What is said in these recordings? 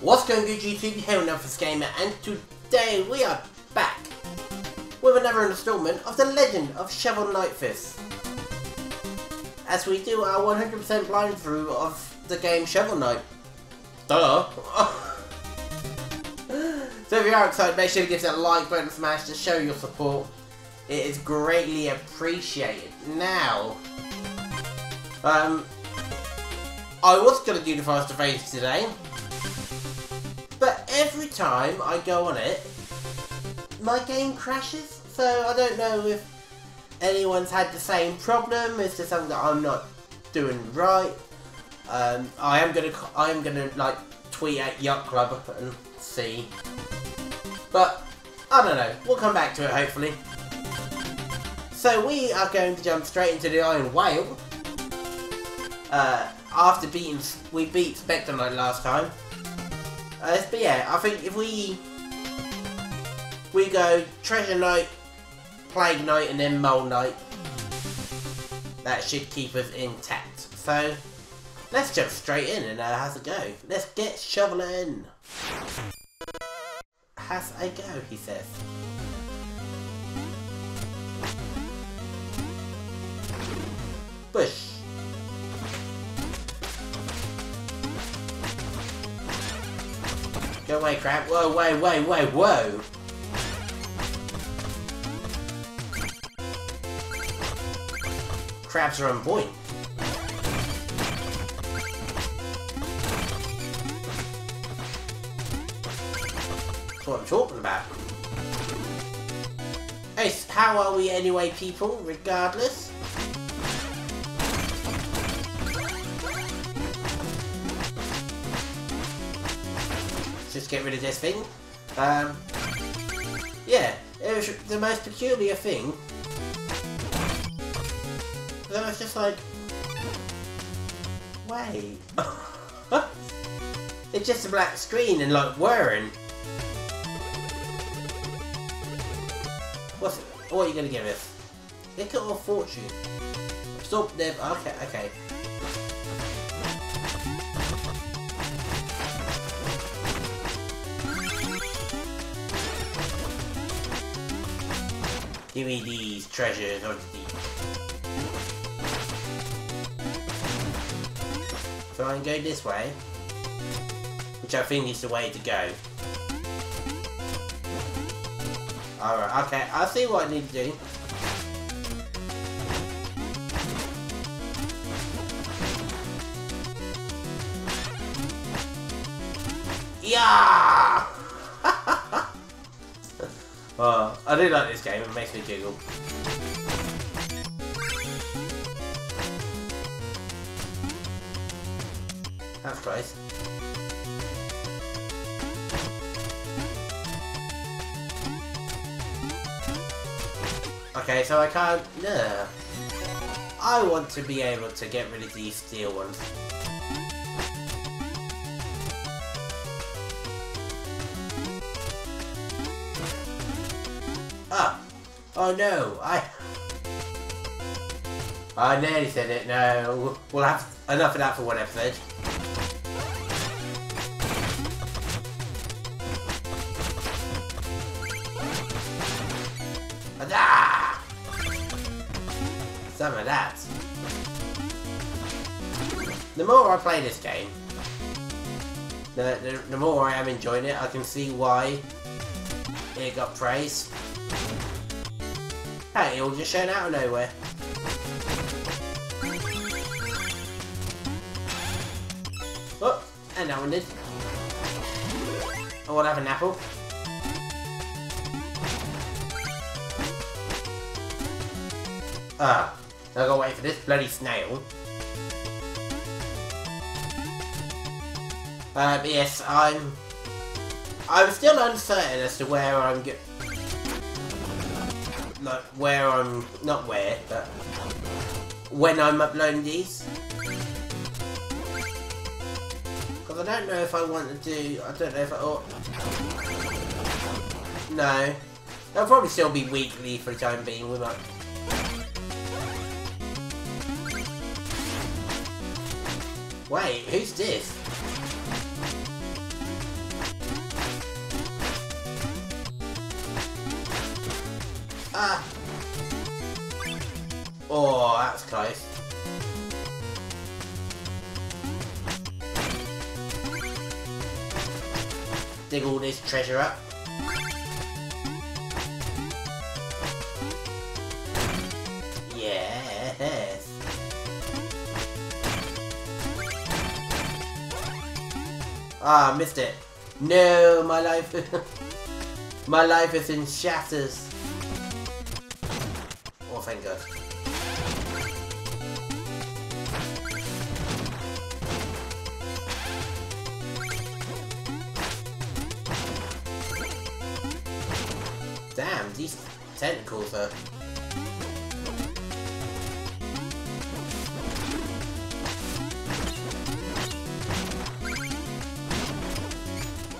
What's going on, GGTV here on NightVis Gamer, and today we are back with another installment of the Legend of Shovel Knight Fist, as we do our 100% blind through of the game Shovel Knight. Duh! So if you are excited, make sure to give that like button smash to show your support. It is greatly appreciated. Now, I was going to do the faster phase today, but every time I go on it, my game crashes, so I don't know if anyone's had the same problem. Is there something that I'm not doing right? I am gonna like tweet at Yacht Club and see, but I don't know. We'll come back to it hopefully. So we are going to jump straight into the Iron Whale. After we beat Specter Knight last time. But yeah, I think if we go Treasure Knight, Plague Knight, and then Mole Knight, that should keep us intact. So let's jump straight in and how's it go? Let's get shoveling. How's it go? He says. Bush. Go away, crap. Whoa, whoa, whoa, whoa, whoa! Crabs are on point. That's what I'm talking about. Hey, how are we anyway, people? Regardless. Just get rid of this thing. Yeah, it was the most peculiar thing. Then I was just like, wait. It's just a black screen and like whirring. What are you gonna give us? Look at our fortune. Stop them. Okay, okay. Give me these treasures or these. So I can go this way, which I think is the way to go. Alright, okay, I see what I need to do. Yeah! Oh, I do like this game, it makes me giggle. That's close. Okay, so I can't... No. I want to be able to get rid of these steel ones. Oh no, I nearly said it. No, we'll have enough of that for one episode. Ah! Some of that. The more I play this game, the more I am enjoying it. I can see why it got praise. Hey, it all just shown out of nowhere. Oh, and that one did. Oh, I'll have an apple. Ah, I've got to wait for this bloody snail. But yes, I'm still uncertain as to where I'm going. Like where I'm, not where, but when I'm uploading these. Because I don't know if I want to do, I don't know if I ought. No. They'll probably still be weekly for the time being, we might. Wait, who's this? Ah! Oh, that's close. Dig all this treasure up. Yes. Ah, missed it. No, my life. My life is in shatters. Oh, thank God. Damn, these tentacles are...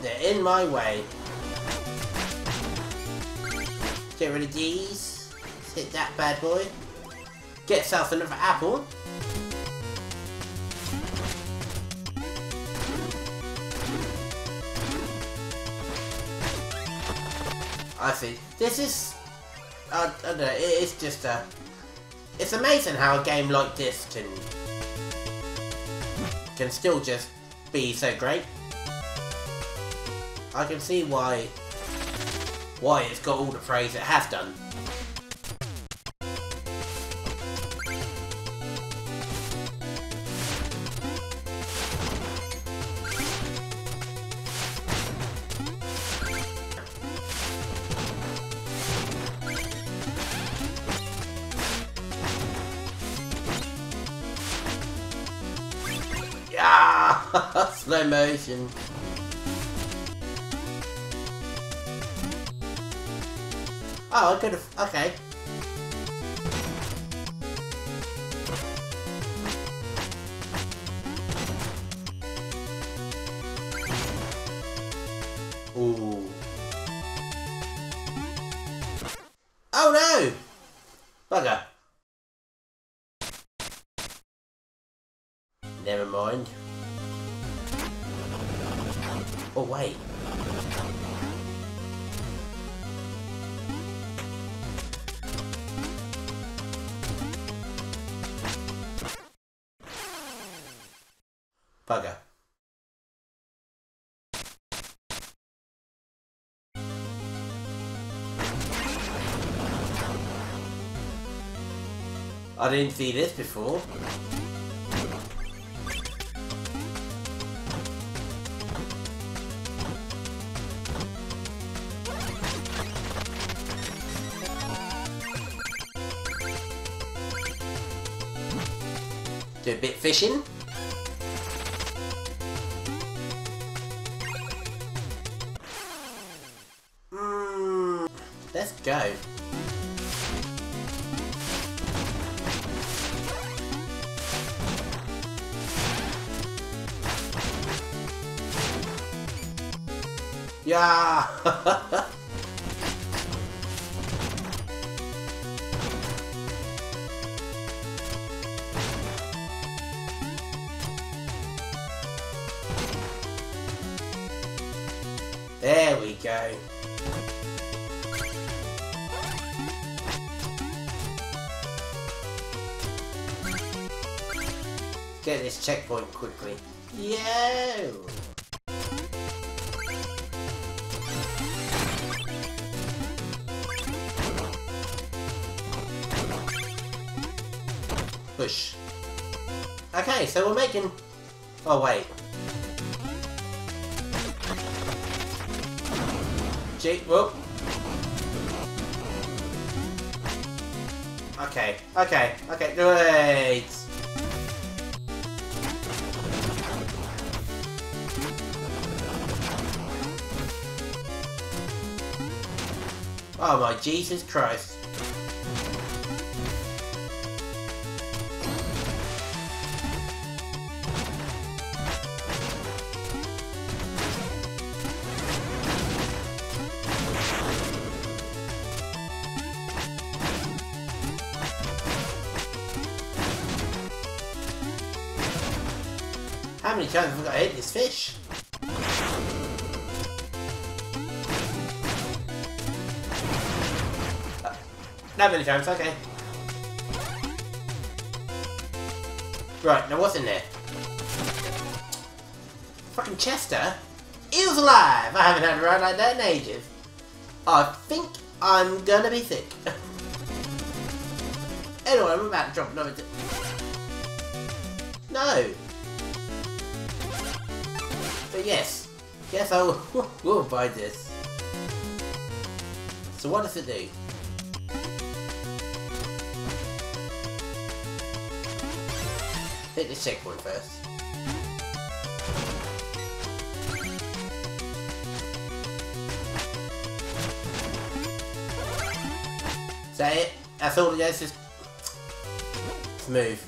They're in my way. Get rid of these. Let's hit that bad boy. Get yourself another apple. I see. This is... I don't know, it's just a... It's amazing how a game like this can still just be so great. I can see why it's got all the praise it has done. Slow motion. Oh, I could have. Okay. Ooh. Oh no! Bugger. Never mind. Oh wait. Bugger. I didn't see this before. Do a bit fishing. Let's go. Yeah. There we go. Get this checkpoint quickly. Yo! Push. Okay, so we're making... Oh wait. Gee, whoop. Okay, okay, okay, wait. Oh my Jesus Christ. How many times have I got to hit this fish? That many times, okay. Right, now what's in there? Fucking Chester? Eels alive! I haven't had a ride like that in ages. I think I'm gonna be sick. Anyway, I'm about to drop another... No! But yes. Yes, I will buy this. So what does it do? Hit this checkpoint first. Is that it? That's all it is? Just... Smooth.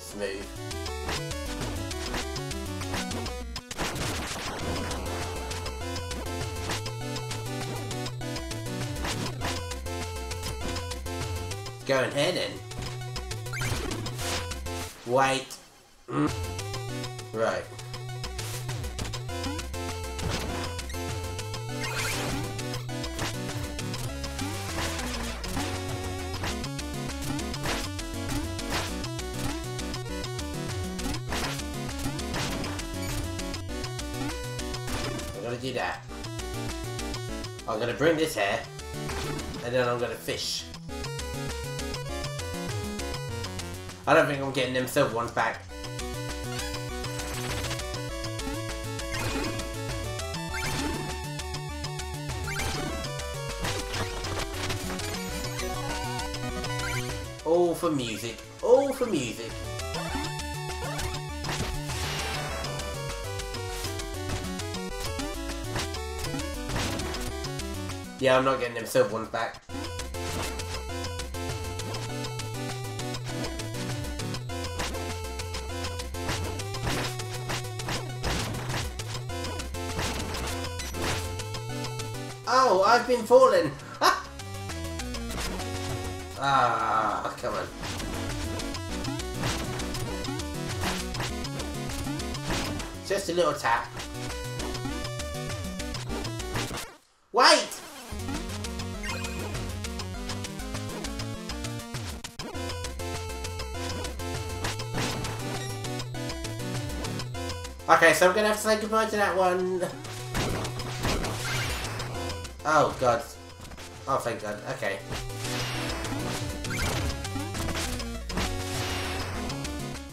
Smooth. Go in here then. Wait. Right. I'm gonna do that. I'm gonna bring this here, and then I'm gonna fish. I don't think I'm getting them silver ones back. All for music, all for music. Yeah, I'm not getting them silver ones back. Oh, I've been falling! Ah, come on. Just a little tap. Wait! Okay, so I'm gonna have to say goodbye to that one. Oh god. Oh thank god, okay.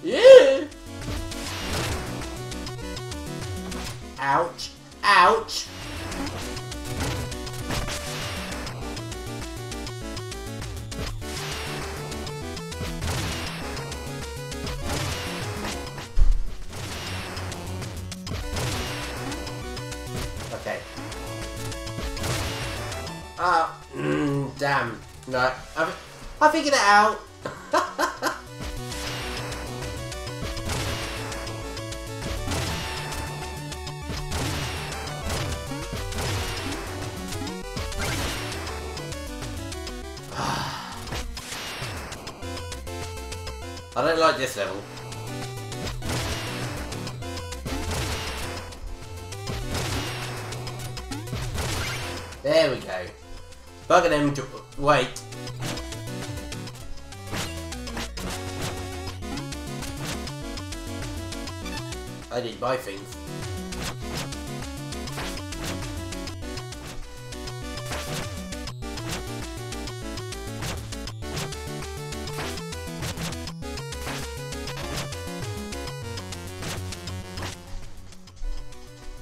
Yeah. Ouch. Ouch. Okay. Ah, damn. No, I figured it out. I don't like this level. There we go. Bugger them to wait. I did buy things.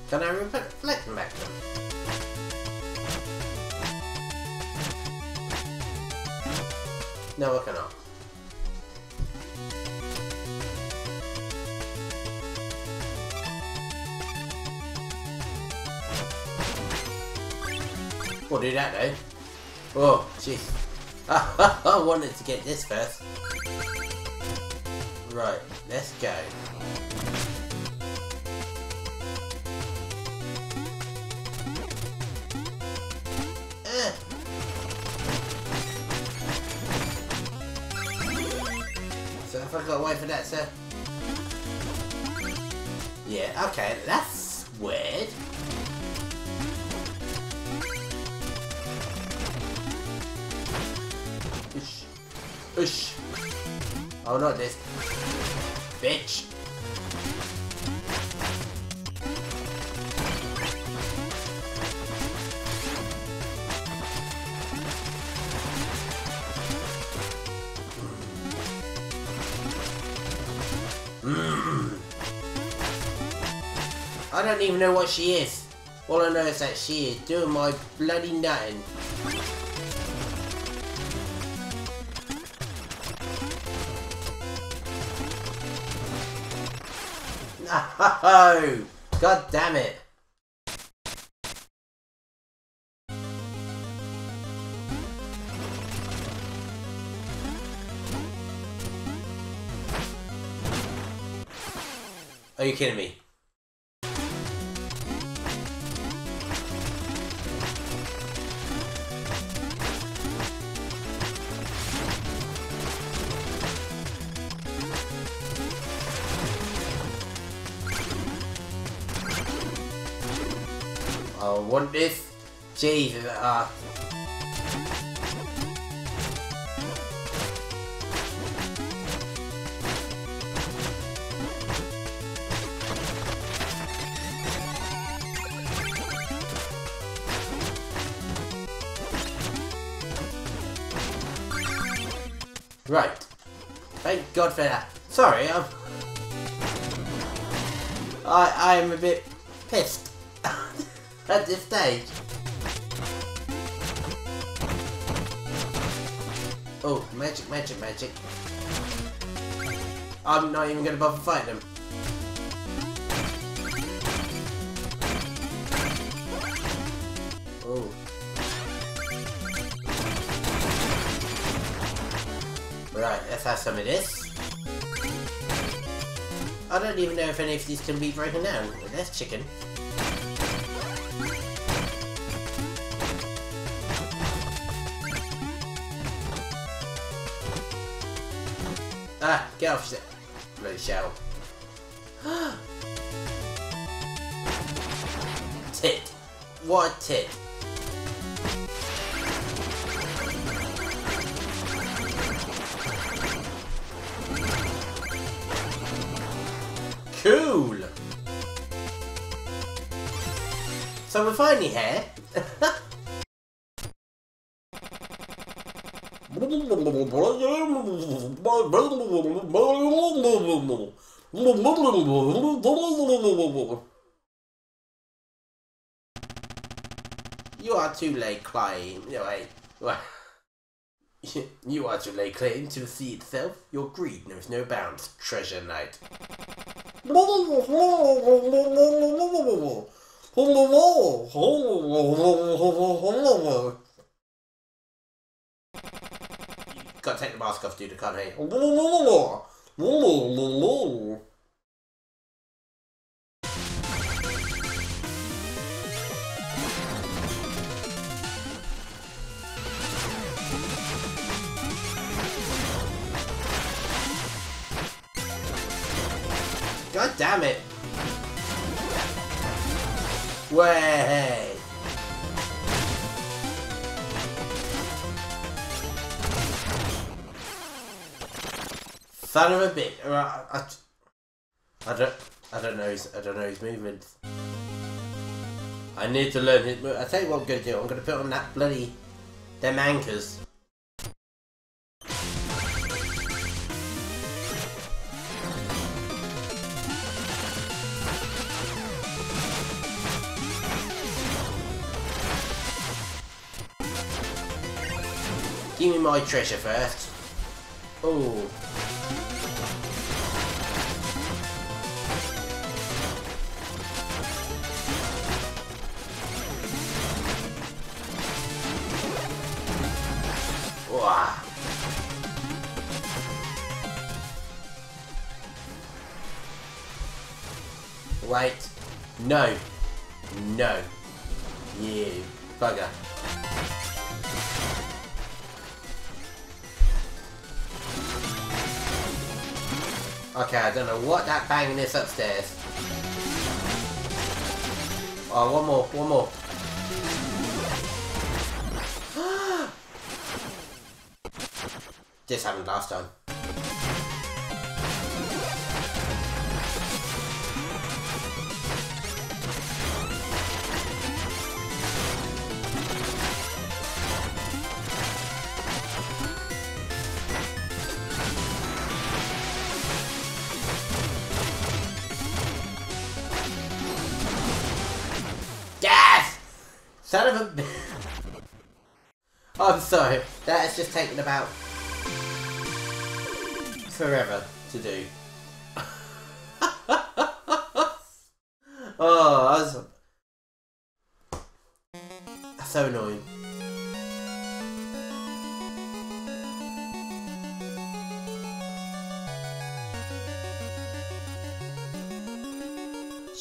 Can I reflect them back then? No, I cannot. We'll do that though. Oh, jeez. I wanted to get this first. Right, let's go. If I got away for that, sir. Yeah, okay, that's weird. Ush. Oh, not this. Bitch. I don't even know what she is. All I know is that she is doing my bloody nothing. No! God damn it! Are you kidding me? I want this. Jesus, Right. Thank God for that. Sorry, I am a bit pissed. At this stage. Oh, magic, magic, magic. I'm not even gonna bother fighting them. Oh. Right, let's have some of this. I don't even know if any of these can be broken down. Well, there's chicken. Ah, get off the bloody shell. Tit. What a tit. Cool! So we're finally here. You are too late, Clay. You are too late, Clay, to see itself. Your greed knows no bounds, Treasure Knight. Gotta take the mask off, dude, I can't hate. God damn it! Way! Son of a bit. I don't know his movements. I need to learn his movements. I tell you what I'm gonna do. I'm gonna put on that bloody them anchors. Give me my treasure first. Oh. Wait, no, no, you bugger. Okay, I don't know what that banging is upstairs. Oh, one more. This happened last time. Son of a... I'm sorry, that has just taken about forever to do. Oh, that's so annoying.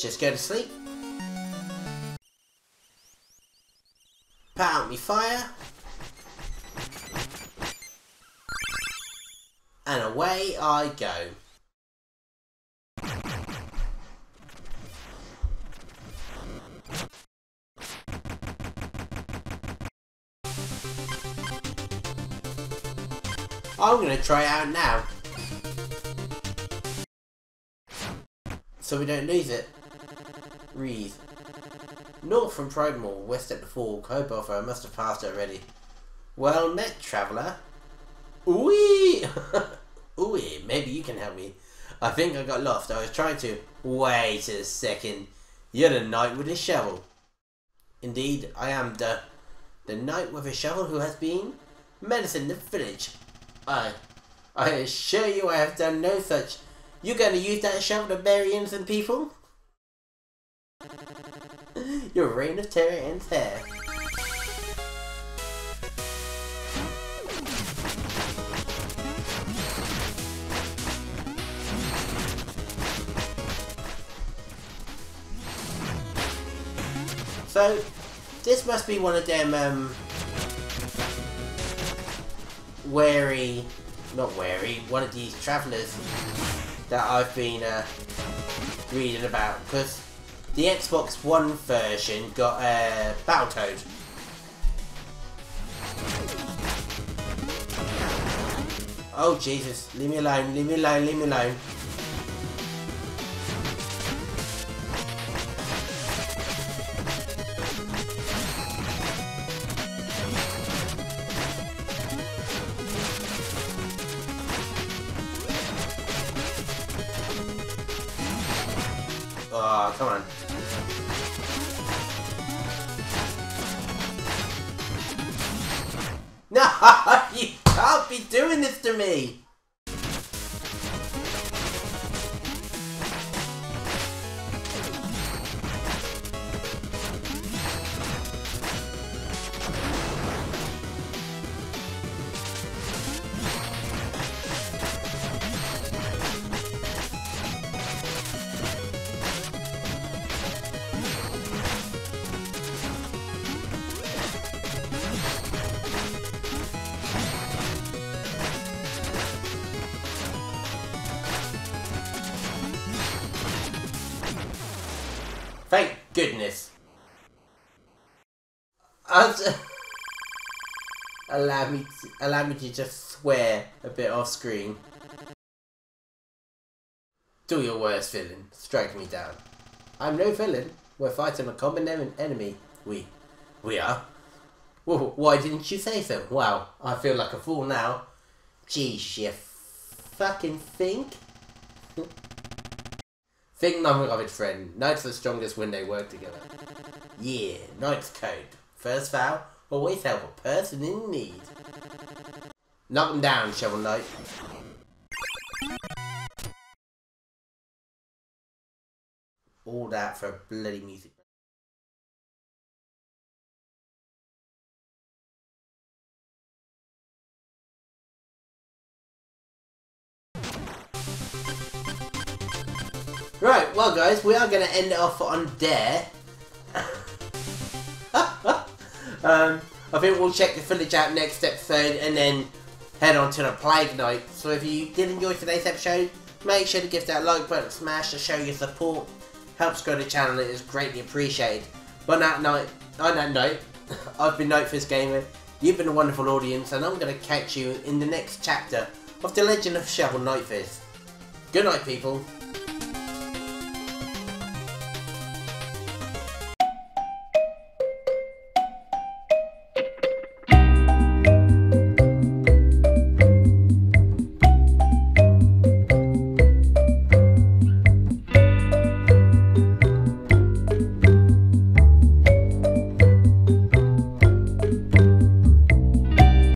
Just go to sleep. Put out me fire. And away I go. I'm gonna try it out now, so we don't lose it. Breathe. North from Pridemore, west at the fork. Hope I must have passed already. Well met, traveller. Ooh, ooh, maybe you can help me. I think I got lost. I was trying to... Wait a second. You're the knight with a shovel. Indeed, I am the knight with a shovel who has been medicine the village. I assure you I have done no such. You're going to use that shovel to bury innocent people? Your reign of terror ends there. So, this must be one of them, one of these travellers that I've been, reading about, because the Xbox One version got Battletoad. Oh Jesus, leave me alone, leave me alone, leave me alone. Oh, come on. No, you can't be doing this to me! Thank goodness. Allow me to just swear a bit off screen. Do your worst, villain. Strike me down. I'm no villain. We're fighting a common enemy. We are. Well, why didn't you say so? Wow, I feel like a fool now. Geez, you fucking think? Think nothing of it, friend. Knights are the strongest when they work together. Yeah, Knights Code. First vow, always help a person in need. Knock them down, Shovel Knight. All that for bloody music. Right, well guys, we are going to end it off on there. I think we'll check the village out next episode and then head on to the Plague Knight. So if you did enjoy today's episode, make sure to give that like button smash to show your support. Helps grow the channel, it is greatly appreciated. But on that note, I've been NightVis Gamer. You've been a wonderful audience, and I'm going to catch you in the next chapter of The Legend of Shovel Knight Fist. Good night, people.